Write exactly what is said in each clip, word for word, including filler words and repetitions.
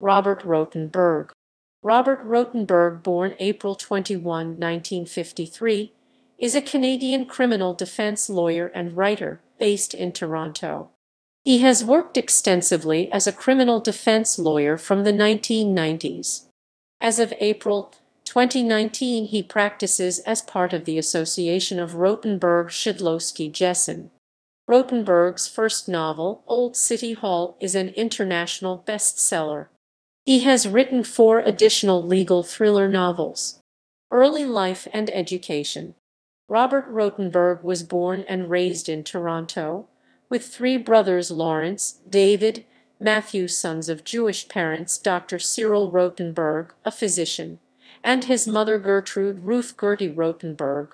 Robert Rotenberg. Robert Rotenberg, born April twenty-first, nineteen fifty-three, is a Canadian criminal defense lawyer and writer based in Toronto. He has worked extensively as a criminal defense lawyer from the nineteen nineties. As of April twenty nineteen, he practices as part of the Association of Rotenberg, Shidlowski, Jessen. Rotenberg's first novel, Old City Hall, is an international bestseller. He has written four additional legal thriller novels. Early life and education. Robert Rotenberg was born and raised in Toronto, with three brothers, Lawrence, David, Matthew, sons of Jewish parents, Doctor Cyril Rotenberg, a physician, and his mother, Gertrude Ruth Gertie Rotenberg,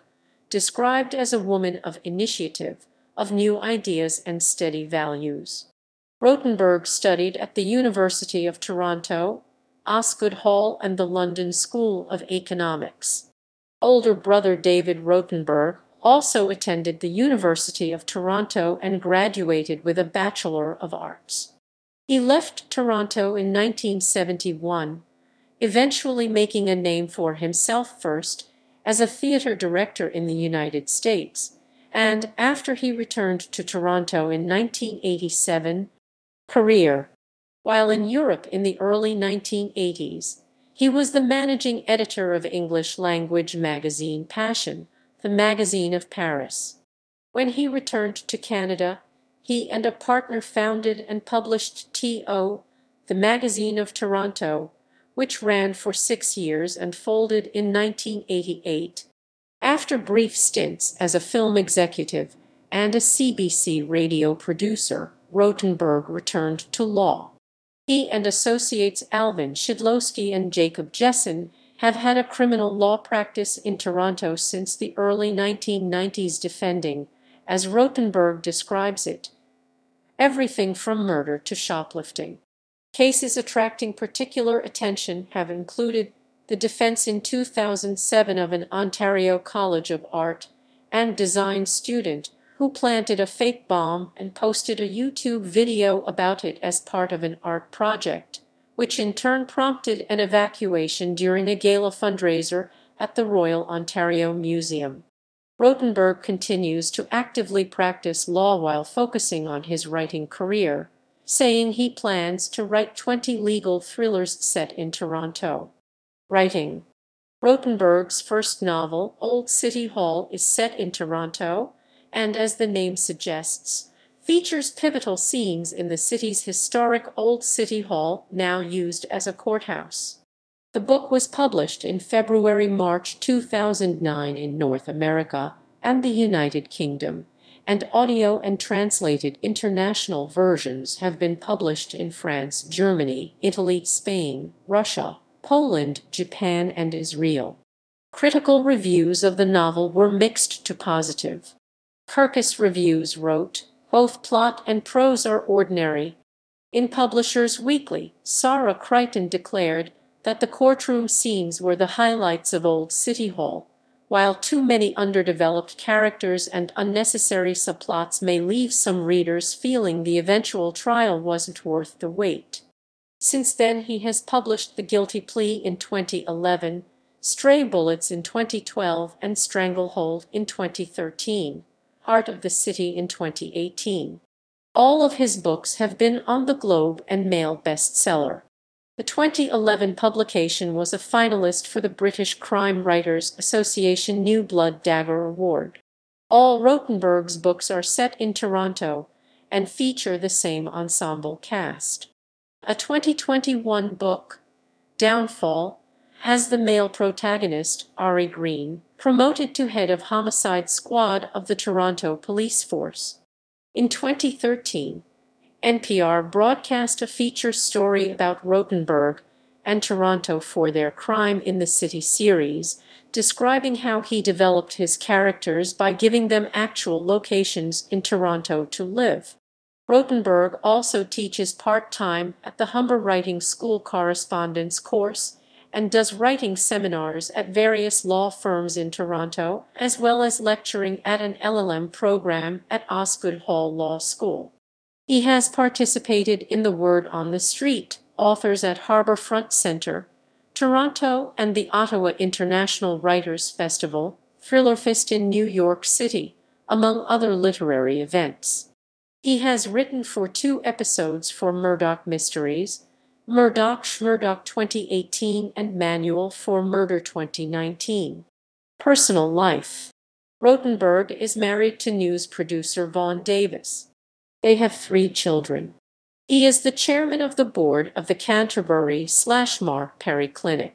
described as a woman of initiative, of new ideas and steady values. Rotenberg studied at the University of Toronto, Osgoode Hall, and the London School of Economics. Older brother David Rotenberg also attended the University of Toronto and graduated with a Bachelor of Arts. He left Toronto in nineteen seventy-one, eventually making a name for himself first as a theatre director in the United States, and after he returned to Toronto in nineteen eighty-seven, career. While in Europe in the early nineteen eighties, he was the managing editor of English-language magazine Passion, the magazine of Paris. When he returned to Canada, he and a partner founded and published T O, the magazine of Toronto, which ran for six years and folded in nineteen eighty-eight. After brief stints as a film executive and a C B C radio producer, Rotenberg returned to law. He and associates Alvin Shidlowski and Jacob Jessen have had a criminal law practice in Toronto since the early nineteen nineties, defending, as Rotenberg describes it, everything from murder to shoplifting. Cases attracting particular attention have included the defense in two thousand seven of an Ontario College of Art and Design student who planted a fake bomb and posted a YouTube video about it as part of an art project, which in turn prompted an evacuation during a gala fundraiser at the Royal Ontario Museum. Rotenberg continues to actively practice law while focusing on his writing career, saying he plans to write twenty legal thrillers set in Toronto. Writing. Rotenberg's first novel, Old City Hall, is set in Toronto, and as the name suggests, features pivotal scenes in the city's historic Old City Hall, now used as a courthouse. The book was published in February March two thousand nine in North America and the United Kingdom, and audio and translated international versions have been published in France, Germany, Italy, Spain, Russia, Poland, Japan, and Israel. Critical reviews of the novel were mixed to positive. Kirkus Reviews wrote, both plot and prose are ordinary. In Publishers Weekly, Sarah Crichton declared that the courtroom scenes were the highlights of Old City Hall, while too many underdeveloped characters and unnecessary subplots may leave some readers feeling the eventual trial wasn't worth the wait. Since then, he has published The Guilty Plea in twenty eleven, Stray Bullets in twenty twelve, and Stranglehold in twenty thirteen, Part of the City in twenty eighteen. All of his books have been on the Globe and Mail bestseller. The twenty eleven publication was a finalist for the British Crime Writers Association New Blood Dagger Award. All Rotenberg's books are set in Toronto and feature the same ensemble cast. A twenty twenty-one book, Downfall, has the male protagonist, Ari Green, promoted to head of homicide squad of the Toronto Police Force. In twenty thirteen, N P R broadcast a feature story about Rotenberg and Toronto for their Crime in the City series, describing how he developed his characters by giving them actual locations in Toronto to live. Rotenberg also teaches part-time at the Humber Writing School correspondence course and does writing seminars at various law firms in Toronto, as well as lecturing at an L L M program at Osgoode Hall Law School. He has participated in The Word on the Street, authors at Harbourfront Centre, Toronto, and the Ottawa International Writers' Festival, Thrillerfest in New York City, among other literary events. He has written for two episodes for Murdoch Mysteries, Murdoch Murdoch twenty eighteen and Manual for Murder twenty nineteen. Personal life. Rotenberg is married to news producer Vaughn Davis. They have three children. He is the chairman of the board of the Canterbury slash Mar Perry Clinic.